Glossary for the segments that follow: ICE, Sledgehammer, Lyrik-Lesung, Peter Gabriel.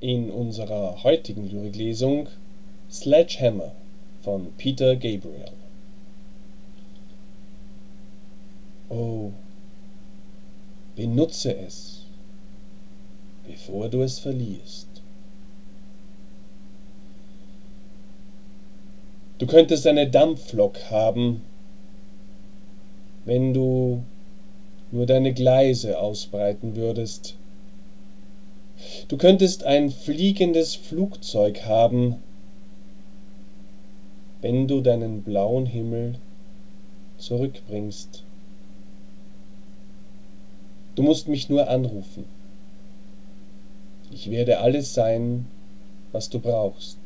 in unserer heutigen Lyriklesung Sledgehammer von Peter Gabriel. Oh, benutze es, bevor du es verlierst. Du könntest eine Dampflok haben, wenn du nur deine Gleise ausbreiten würdest. Du könntest ein fliegendes Flugzeug haben, wenn du deinen blauen Himmel zurückbringst. Du musst mich nur anrufen. Ich werde alles sein, was du brauchst.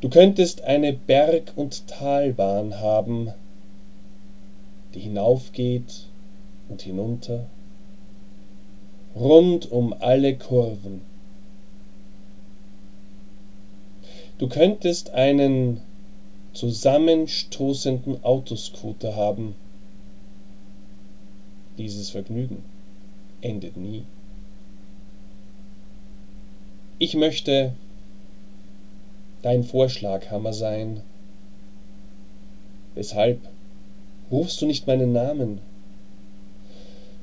Du könntest eine Berg- und Talbahn haben, die hinaufgeht und hinunter, rund um alle Kurven. Du könntest einen zusammenstoßenden Autoscooter haben. Dieses Vergnügen endet nie. Ich möchte dein Vorschlaghammer sein. Weshalb rufst du nicht meinen Namen?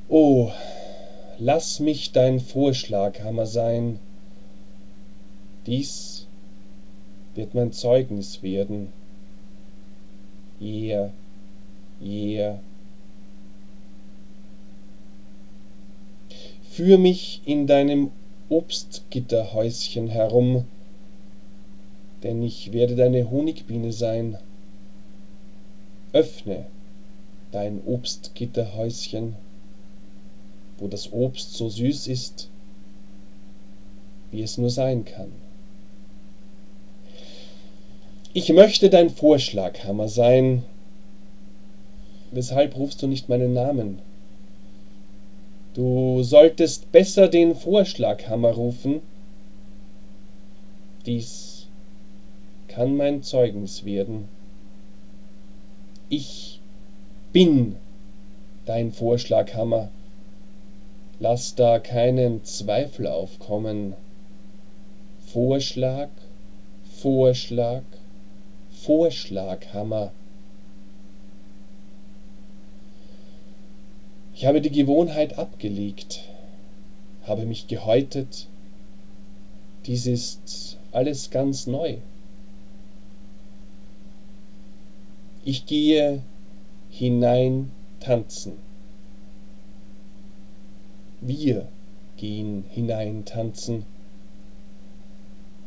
Oh, lass mich dein Vorschlaghammer sein. Dies wird mein Zeugnis werden. Yeah. Führ mich in deinem Obstgitterhäuschen herum, denn ich werde deine Honigbiene sein. Öffne dein Obstgitterhäuschen, wo das Obst so süß ist, wie es nur sein kann. Ich möchte dein Vorschlaghammer sein. Weshalb rufst du nicht meinen Namen? Du solltest besser den Vorschlaghammer rufen. Dies kann mein Zeugnis werden. Ich bin dein Vorschlaghammer. Lass da keinen Zweifel aufkommen. Vorschlaghammer. Ich habe die Gewohnheit abgelegt, habe mich gehäutet. Dies ist alles ganz neu. Ich gehe hinein tanzen. Wir gehen hinein tanzen.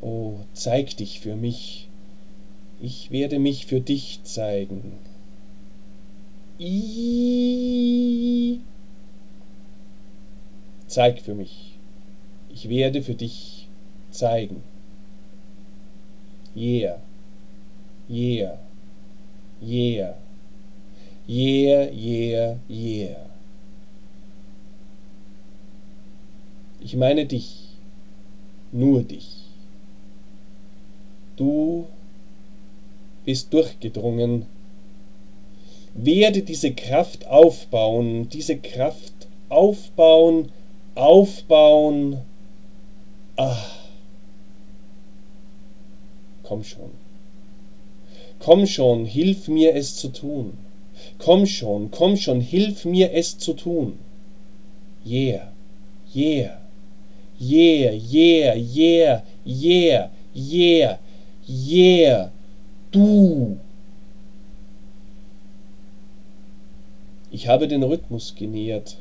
Oh, zeig dich für mich. Ich werde mich für dich zeigen. Zeig für mich. Ich werde für dich zeigen. Yeah. Ich meine dich, nur dich. Du bist durchgedrungen. Werde diese Kraft aufbauen, aufbauen. Komm schon, hilf mir es zu tun. Komm schon, hilf mir es zu tun. Yeah. Du. Ich habe den Rhythmus genährt.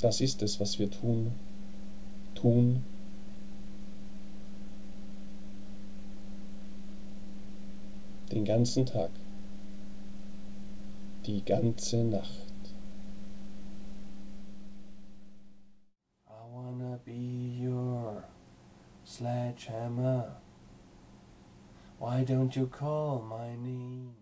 Das ist es, was wir tun. Den ganzen Tag. Die ganze Nacht. Be your sledgehammer. Why don't you call my name?